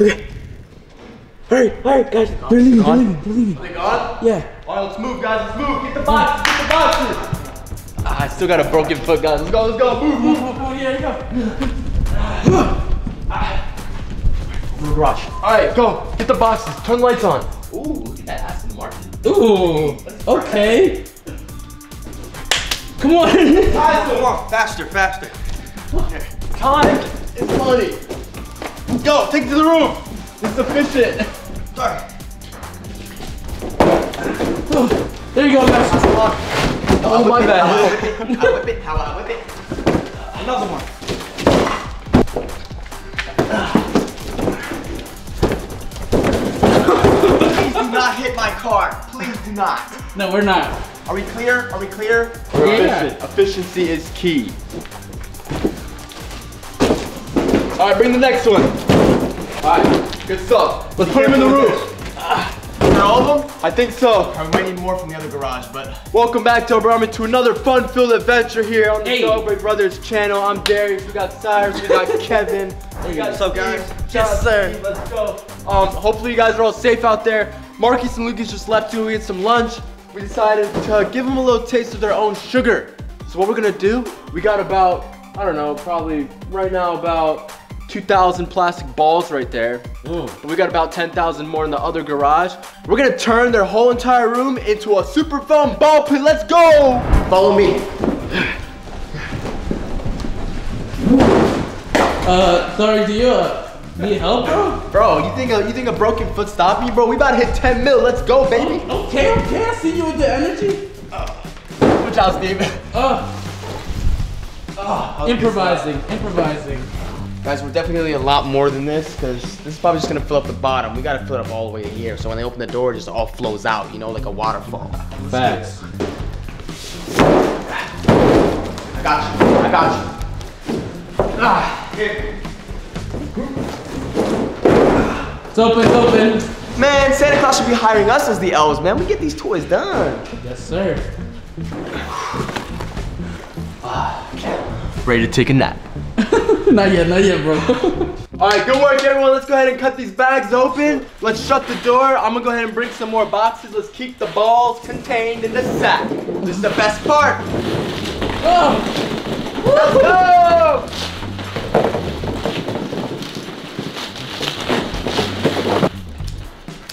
Okay. Alright, guys. They're leaving, they're leaving. Are they gone? Yeah. Alright, let's move, guys. Let's move. Get the box. Get the boxes. Ah, I still got a broken foot, guys. Let's go, let's go. Move, move, move, move. Yeah, go. We're rushed. Alright, go. Get the boxes. Turn the lights on. Ooh, look at that Aston Martin. Oow. Okay. Come on. Guys, come on. Faster, faster. Okay. Time is money. Go, take it to the roof. It's efficient. Sorry. Oh, there you go, guys. Oh, my bad. I'll whip it. I'll whip it. Another one. Please do not hit my car. Please do not. No, we're not. Are we clear? Are we clear? We're efficient. Efficiency is key. All right, bring the next one. All right, good stuff. Let's put him in the roof. For all of them? I think so. I might need more from the other garage, but... Welcome back, Dobre Army, to another fun-filled adventure here on the Dobre Brothers channel. I'm Darius, we got Cyrus, we got Kevin. We got What's up, guys? Yes, sir. Let's go. Hopefully you guys are all safe out there. Marcus and Lucas just left to get some lunch. We decided to give them a little taste of their own sugar. So what we're gonna do, we got about, I don't know, probably right now about 2,000 plastic balls right there. Ooh. We got about 10,000 more in the other garage. We're gonna turn their whole entire room into a super fun ball pit. Let's go! Follow me. Sorry, do you need help, bro? Bro, you think a broken foot stopped me, bro? We about to hit 10 mil. Let's go, baby. Okay, okay. I see you with the energy. Good job, Steve. Improvising. Guys, we're definitely a lot more than this because this is probably just gonna fill up the bottom. We gotta fill it up all the way to here. So when they open the door, it just all flows out, you know, like a waterfall. Facts. I got you. I got you. Ah, here. It's open, it's open. Man, Santa Claus should be hiring us as the elves, man. We get these toys done. Yes, sir. Ready to take a nap. Not yet, bro. All right, good work, everyone. Let's go ahead and cut these bags open. Let's shut the door. I'm gonna go ahead and bring some more boxes. Let's keep the balls contained in the sack. This is the best part. Oh. Let's go!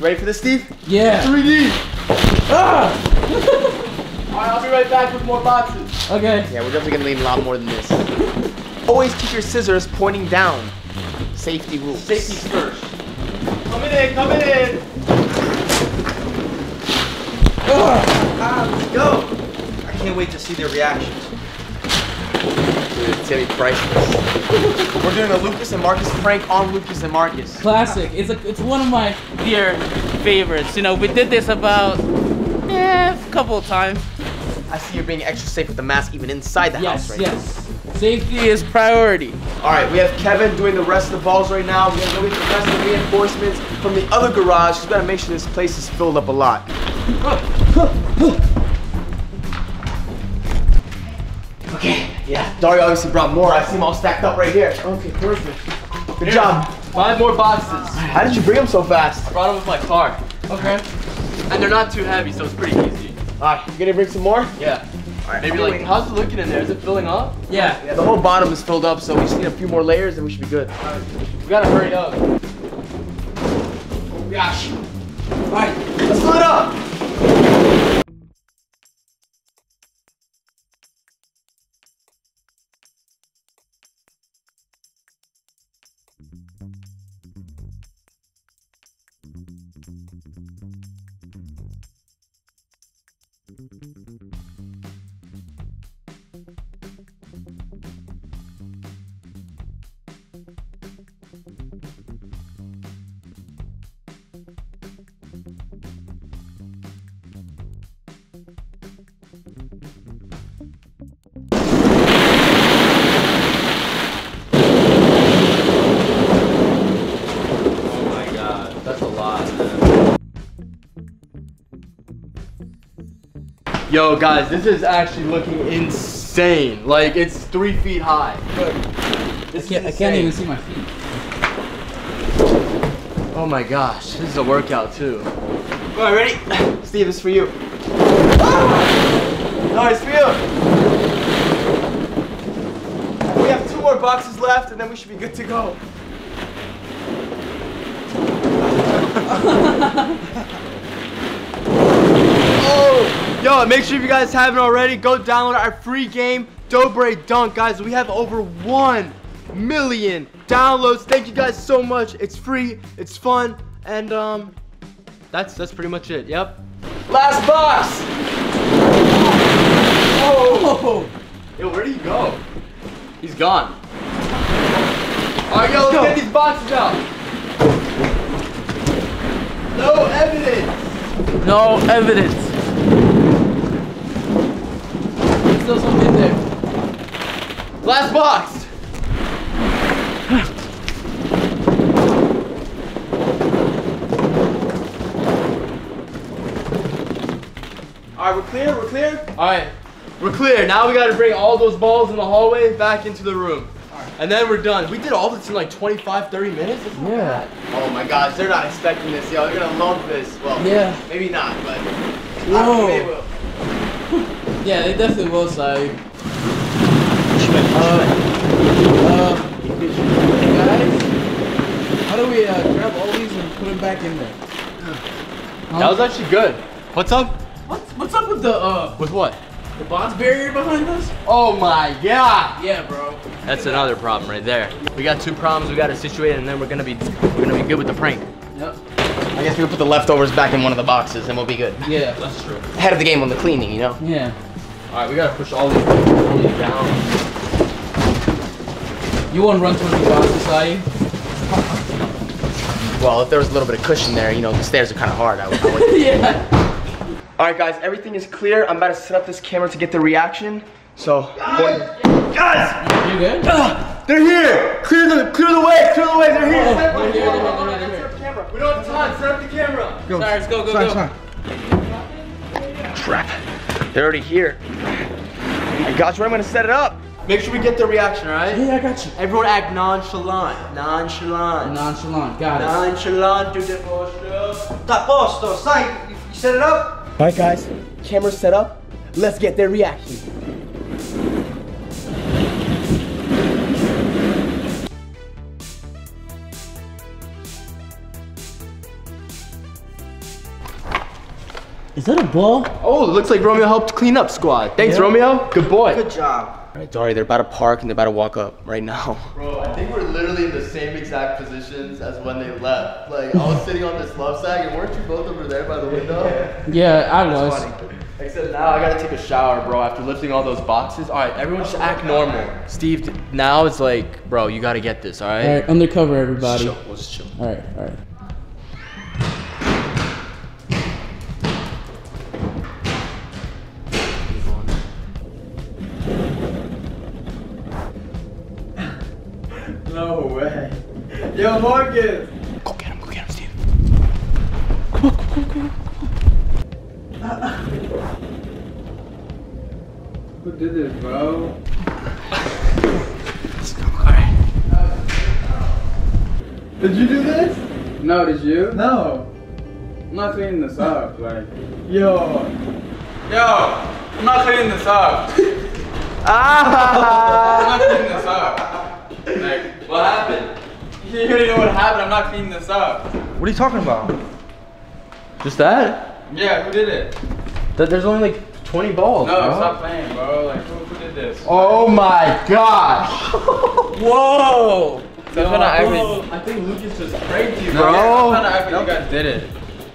Ready for this, Steve? Yeah. 3D. Ah. All right, I'll be right back with more boxes. Okay. Yeah, we're definitely gonna need a lot more than this. Always keep your scissors pointing down. Safety rules. Safety first. Coming in, coming in. Let's go. I can't wait to see their reactions. Dude, it's gonna be priceless. We're doing a Lucas and Marcus prank on Lucas and Marcus. Classic. It's one of my dear favorites. You know, we did this about a couple of times. I see you're being extra safe with the mask even inside the house right now. Yes. Safety is priority. All right, we have Kevin doing the rest of the balls right now. We're gonna go get the rest of the reinforcements from the other garage. Just gotta make sure this place is filled up a lot. Okay, yeah, Dario obviously brought more. I see them all stacked up right here. Okay, perfect. Good job. 5 more boxes. How did you bring them so fast? I brought them with my car. Okay. And they're not too heavy, so it's pretty easy. All right, you gonna bring some more? Yeah. Right, maybe like, how's it looking in there? Is it filling up? Yeah. Yeah, the whole bottom is filled up, so we just need a few more layers and we should be good. Right. We gotta hurry up. Oh, gosh. All right, let's fill it up. Yo guys, this is actually looking insane. Like it's 3 feet high. Look, I can't even see my feet. Oh my gosh, this is a workout too. All right, ready? Steve, this is for you. Ah! No, it's for you. We have 2 more boxes left and then we should be good to go. Oh, yo, make sure if you guys haven't already, go download our free game, Dobre Dunk. Guys, we have over 1 million downloads. Thank you guys so much. It's free, it's fun, and that's pretty much it. Yep. Last box. Oh, yo, where did he go? He's gone. All right, yo, let's get these boxes out. No evidence. No evidence. There's still something there. Last box. All right, we're clear, we're clear. All right, we're clear. Now we gotta bring all those balls in the hallway back into the room. All right. And then we're done. We did all this in like 25, 30 minutes? Yeah. Bad. Oh my gosh, they're not expecting this, yo. They're gonna lump this. Well, yeah. Maybe not, but I don't think they will. Yeah, they definitely will, Sai. Hey guys, how do we grab all these and put them back in there? That was actually good. What's up? What's up with the with what? The box barrier behind us? Oh my god! Yeah, bro. That's another problem right there. We got 2 problems we gotta situate, and then we're gonna be good with the prank. Yep. I guess we can put the leftovers back in one of the boxes and we'll be good. Yeah, that's true. Ahead of the game on the cleaning, you know? Yeah. Alright, we gotta push all these down. You wanna run towards the boxes, are you? Well, if there was a little bit of cushion there, you know, the stairs are kinda hard. I would yeah. Alright guys, everything is clear. I'm about to set up this camera to get the reaction. So, guys! You good? They're here! Clear the way! They're here! Set up the camera. We don't have time, set up the camera! Go. Sorry, let's go. Trap. They're already here. I got you, I'm gonna set it up. Make sure we get the reaction, alright? Yeah, I got you. Everyone act nonchalant. Got it. Nonchalant, do the posto. That posto, sign. You set it up? All right, guys, camera set up. Let's get their reaction. Is that a ball? Oh, it looks like Romeo helped clean up squad. Thanks, Romeo. Good boy. Good job. All right, Dobre, they're about to park and they're about to walk up right now. Bro, I think we're literally in the same exact positions as when they left. Like, I was sitting on this love sack, and weren't you both over there by the window? Yeah, I was. Except now I gotta take a shower, bro, after lifting all those boxes. All right, everyone should act normal. Steve, now it's like, bro, you gotta get this, all right? All right, undercover, everybody. Just chill, we'll just chill. All right, all right. No way. Yo, Marcus! Go get him, Steve. Come on. Who did this, bro? Let's go, alright. Did you do this? No, did you? No. I'm not cleaning this up, like. Yo! I'm not cleaning this up. I'm not cleaning this up. Like, what happened? You already know what happened, I'm not cleaning this up. What are you talking about? Just that? Yeah, who did it? There's only like 20 balls, No, bro. Stop playing, bro. Like, who did this? Oh my gosh! Whoa! I think Lucas just pranked you, bro. Stop trying to act like you guys did it.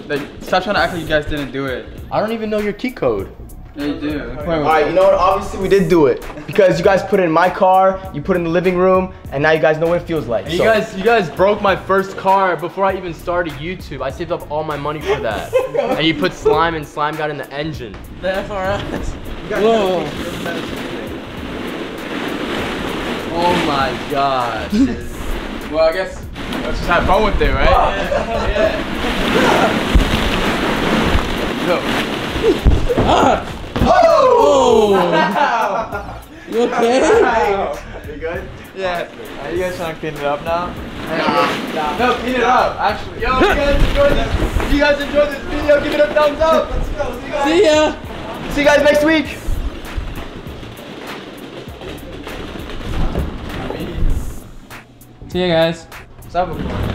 Like, stop trying to act like you guys didn't do it. I don't even know your key code. Yeah, you do. Alright, you know what? Obviously, we did do it because you guys put it in my car, you put it in the living room, and now you guys know what it feels like. So. You guys broke my first car before I even started YouTube. I saved up all my money for that, and you put slime, and slime got in the engine. The FRS. Whoa. Oh my gosh. Well, I guess let's just have fun with it, right? Yeah. No. Oh! You okay? You good? Yeah. Are you guys trying to clean it up now? Nah. No, clean it up, actually. Yo, if you guys enjoyed this, if you guys enjoyed this video, give it a thumbs up. Let's go. See you guys. See ya. See you guys next week. See ya, guys. What's up, everyone?